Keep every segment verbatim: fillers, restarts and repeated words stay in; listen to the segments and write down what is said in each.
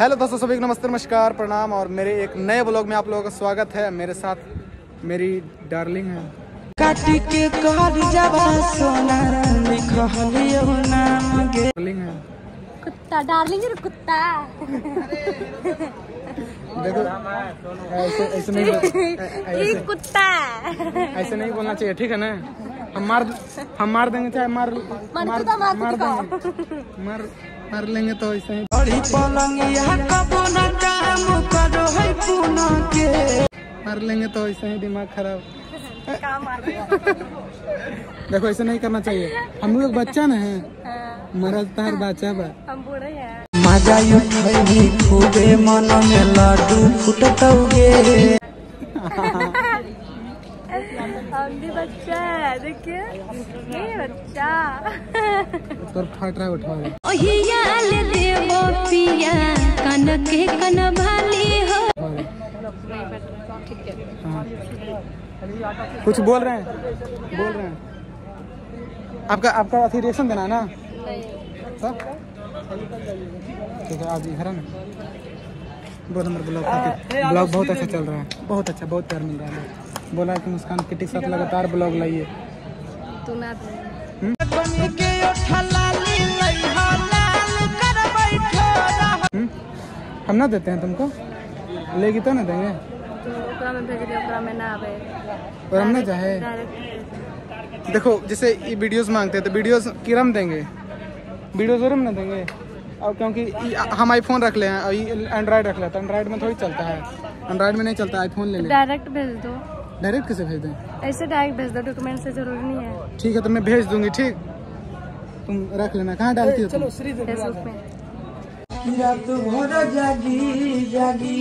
Hello दोस्तों, सभी को नमस्ते, नमस्कार, प्रणाम। और मेरे एक नए ब्लॉग में आप लोगों का स्वागत है। मेरे साथ मेरी डार्लिंग है। डार्लिंग है कुत्ता, डार्लिंग है कुत्ता। देखो ऐसे ऐसे नहीं, कुत्ता ऐसे नहीं बोलना चाहिए, ठीक है ना? हम मार हम मार देंगे, चाहे मार मार मार देंगे, मार मार लेंगे तो ऐसे ही। मार लेंगे तो ऐसे ही दिमाग खराब। देखो ऐसे नहीं करना चाहिए। हम लोग बच्चा न है, मरल तार बच्चा बा। हम बूढ़े हैं। मजा यू भई खूबे मन में लाडू फुटतौगे। बच्चा है, देखिए ये बच्चा पर फट रहा है। उठा ओहिया ले देवो पिया कन के कन भाली हो। कुछ बोल रहे हैं बोल रहे हैं आपका आपका अथी रिएक्शन देना ना, ठीक है? आज इधर बहुत नंबर ब्लॉग ब्लॉग बहुत अच्छा चल रहा है, बहुत अच्छा, बहुत प्यार मिल रहा है। बोला कि मुस्कान केटी के साथ लगातार ब्लॉग लाइए। तो मैं हम ना देते हैं तुमको, लेगी तो ना देंगे। तो ओकरा में भेज दिया, ओकरा में ना आवे और हम ना चाहे। देखो जैसे ये वीडियोस मांगते हैं तो वीडियोस किरम देंगे, वीडियोस जरूर ना देंगे। और क्योंकि हम आईफोन रख ले हैं और ये एंड्रॉयड रख लेते हैं। एंड्रॉयड में थोड़ी चलता है, एंड्रॉयड में नहीं चलता, आईफोन ले ले। डायरेक्ट भेज दो। डायरेक्ट कैसे भेज दें? ऐसे डायरेक्ट भेज दो, डॉक्यूमेंट से जरूरी नहीं है। ठीक है तो मैं भेज दूंगी, ठीक? तुम रख लेना। कहाँ डालती हो? चलो फेसबुक में। जागी जागी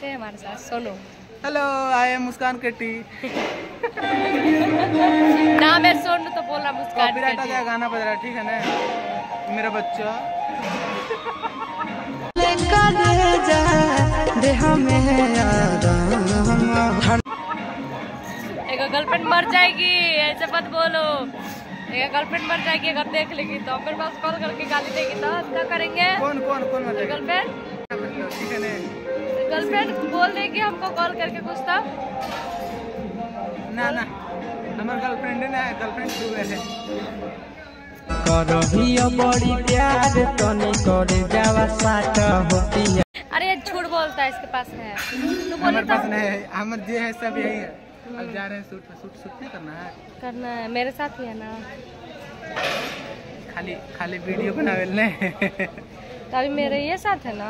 से हमारे साथ सोलो। Hello, I am Muskan KT. नाम है सोनू तो बोला मुस्कान केटी। गाना बज रहा है, ठीक है ना? मेरा बच्चा एगो गर्लफ्रेंड मर जाएगी, ऐसे मत बोलो। एगो गर्लफ्रेंड मर जाएगी अगर देख लेगी तो मेरे पास कॉल करके गाली देगी तो क्या करेंगे? कौन कौन कौन गर्लफ्रेंड? गर्लफ्रेंड बोल देगी हमको कॉल करके कुछ तब ना ना हमारे गर्लफ्रेंड ना गर्लफ्रेंड छू गए। अरे झूठ बोलता है, इसके पास है तो बोले तो हम जो है सब यही है। अब जा रहे हैं सूट सूट सूट नहीं करना है, करना है मेरे साथ ही है ना, खाली खाली वीडियो बनावेलने। तो अभी मेरे ये साथ है ना,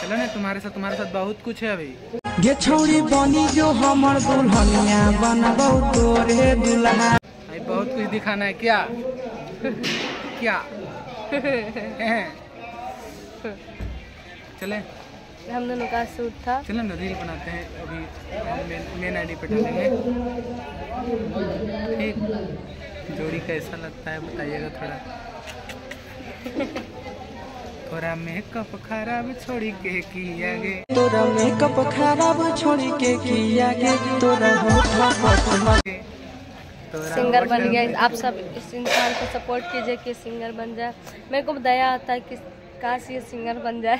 चलो ना तुम्हारे साथ तुम्हारे साथ बहुत कुछ है अभी। ये छोरी बनी जो हमर दुल्हनिया बनबौ तोरे दुल्हा। भाई बहुत कुछ दिखाना है क्या? क्या चले हम दोनों का सूट था। चलो ना रील बनाते हैं अभी, मेन आईडी पे डालेंगे, ठीक? जोड़ी कैसा लगता है बताइएगा। थोड़ा थोड़ा मेकअप खराब छोड़ी के किया गे, तोरा मेकअप खराब छोड़ी के किया गे, तोरा सिंगर बन गया। आप सब इस इंसान को सपोर्ट कीजिए कि सिंगर बन जाए। मेरे को दया आता है कि काश ये सिंगर बन जाए।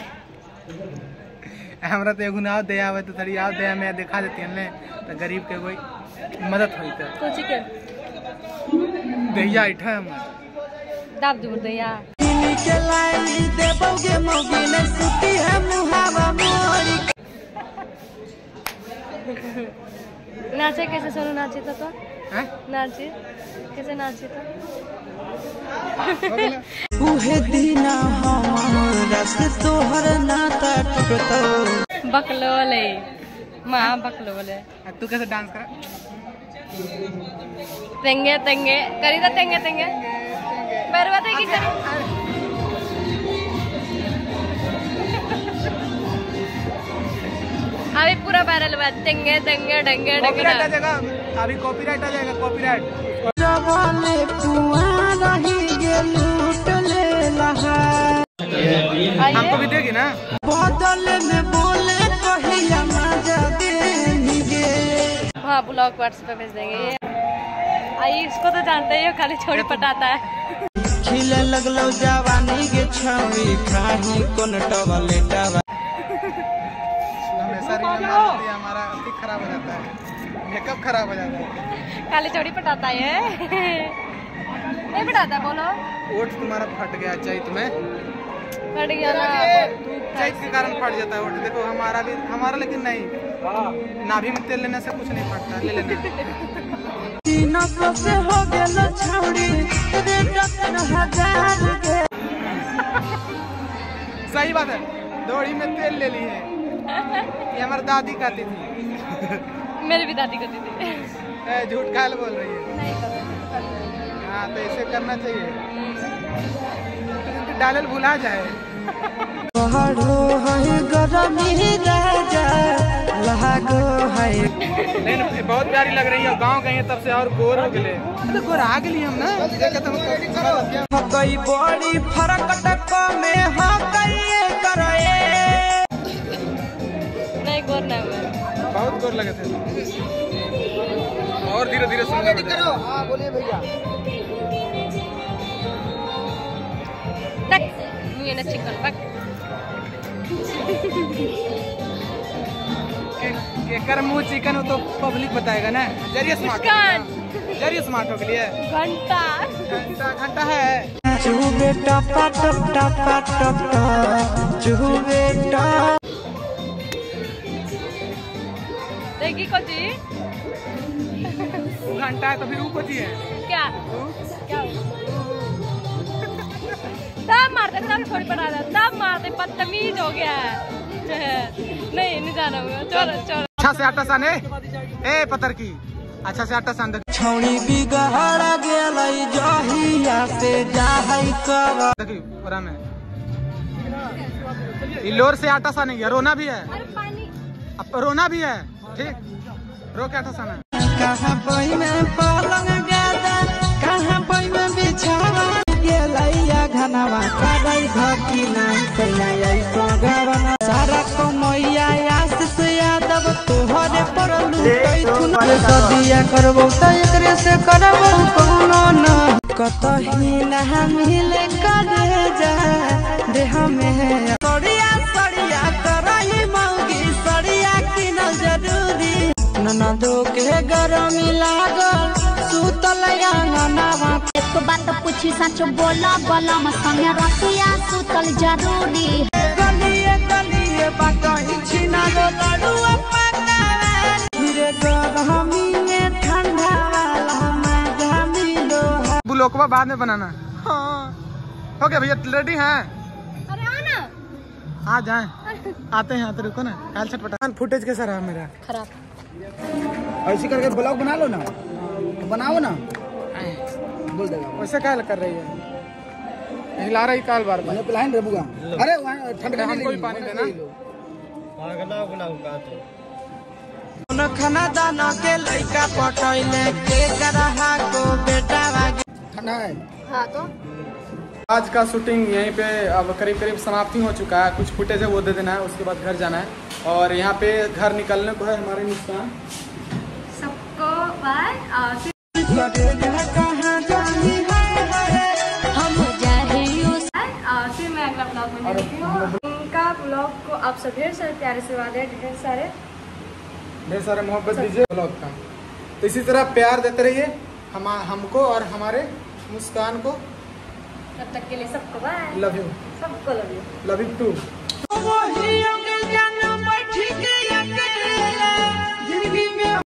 हमरा तो एगो ना दया आवे तो थोड़ी और दया में दिखा देती है तो गरीब के कोई मदद होई त कुछ के दया इठा हम दाब दू दया के लाई देबोगे मोगी न सुती है मुहावा मोरी। नाचे कैसे सोनू? नाचे तो तो हैं, नाचे कैसे? नाचे तो उहे दीना हमरा से तोहर नाता टूटतो। बकलोले मां बकलोले। तू कैसे डांस कर? तेंगे तेंगे करी तो तेंगे तेंगे बरवा थे की करी। अभी पूरा वायरल हुआ तेंगे तेंगे ढंगे ढंगे। कॉपीराइट आ जाएगा, अभी कॉपीराइट आ जाएगा, कॉपीराइट। जवाने पुआ रही गे लूट ले लहा। हमको भी देगी ना बदल में बोले कहिया ना जादेंगे। हां ब्लॉग व्हाट्सएप पे भेज देंगे। आई इसको तो जानते ही हो, खाली छोड़ी पटाता है। खिले लगलो जवानी के छावी खाही कोन टवले टवा। हमेशा रील बनाते हैं हमारा अति खराब हो जाता है, मेकअप खराब हो जाता है, काली चौड़ी पटाता है नहीं पटाता बोलो। ओठ तुम्हारा फट गया चाहिए, तुम्हें फट गया ना चाहिए के कारण फट जाता है ओठ। देखो हमारा भी हमारा लेकिन नहीं, नाभि में तेल लेने से कुछ नहीं फटता, ले लेने नब्बे से हो गया लो छौड़ी रेटन हजार के। सही बात है, दोड़ी में तेल ले ली है, ये हमारी दादी कहती थी। मेरी भी दादी कहती थी। झूठ काल बोल रही है नहीं कर। हाँ तो ऐसे करना चाहिए, डालल भुला जाए। पहाड़ो है गरम ही रह जाए लगो है। लेकिन बहुत प्यारी लग रही है, गाँव गए तब से और गोर हो गए, तो गोर आ गई हम ना। कई बड़ी फरक टक्का में हाँ कई करे नहीं गोर ना, बहुत गोर लगे थे। और धीरे धीरे सुन करो। हाँ बोलिए भैया चिकन पक एकर मुँह चिकन हो तो पब्लिक बताएगा ना। जरिए स्मार्ट जरिए स्मार्ट हो के लिए घंटा घंटा घंटा है। देखी कोची घंटा है तो फिर वो कोची है क्या क्या तब मारते तब छोड़ बना दे, तब मारते बदतमीज हो गया नहीं नहीं जाना होगा। चलो चलो अच्छा से आटा साने ए पत्थर की, अच्छा से आटा सान दे। छौनी भी गहरा गेलई जहिया से जाहई कर। देखियो पूरा में इलोर से आटा साने गया, रोना भी है। अरे पानी अब रोना भी है, ठीक रो के आटा साना। कहां बई में पलंग ज्यादा कहां बई में बिछावा गेलईया घनवा करई घकी नाम कलई सोगरना सारा को मैया आशीष यादव तोहरे पर लुटई थुन दिया करबो त एकरे से करबो कोनो न कतही ना मिले करे जा देह में सड़िया सड़िया करई मौगी सड़िया की न जरूरी ननदो के गरमी लागल सुतल या ननवा एक बात पूछी सच बोला बोला म संग रखिया सुतल जरूरी बुलोकवा बाद में बनाना। हाँ ओके भैया रेडी हैं? अरे आना आ जाए आते हैं आते रुको ना। काल छटपटा फुटेज कैसा रहा मेरा? खराब। ऐसी करके ब्लॉग बना लो ना, बनाओ ना बोल देगा। वैसे क्या कर रही है, हिला रही काल बार बार प्लान रबुगा। अरे वहाँ ठंडा कोई पानी देना खाना दाना के लड़का पटैले के गराहा को बेटा ठंडा है। हाँ तो आज का शूटिंग यहीं पे अब करीब करीब समाप्ति हो चुका है। कुछ फुटेज है वो दे देना है, उसके बाद घर जाना है। और यहाँ पे घर निकलने को है हमारे मुस्कान सबको बाय। का ब्लॉग को आप सब ढेर सारे प्यारे से वादे ढेर सारे ढेर सारे मोहब्बत दीजिए ब्लॉग का। तो इसी तरह प्यार देते रहिए हम हमको और हमारे मुस्कान को। तब तक के लिए सबको बाय, लव यू सबको, love you love you to.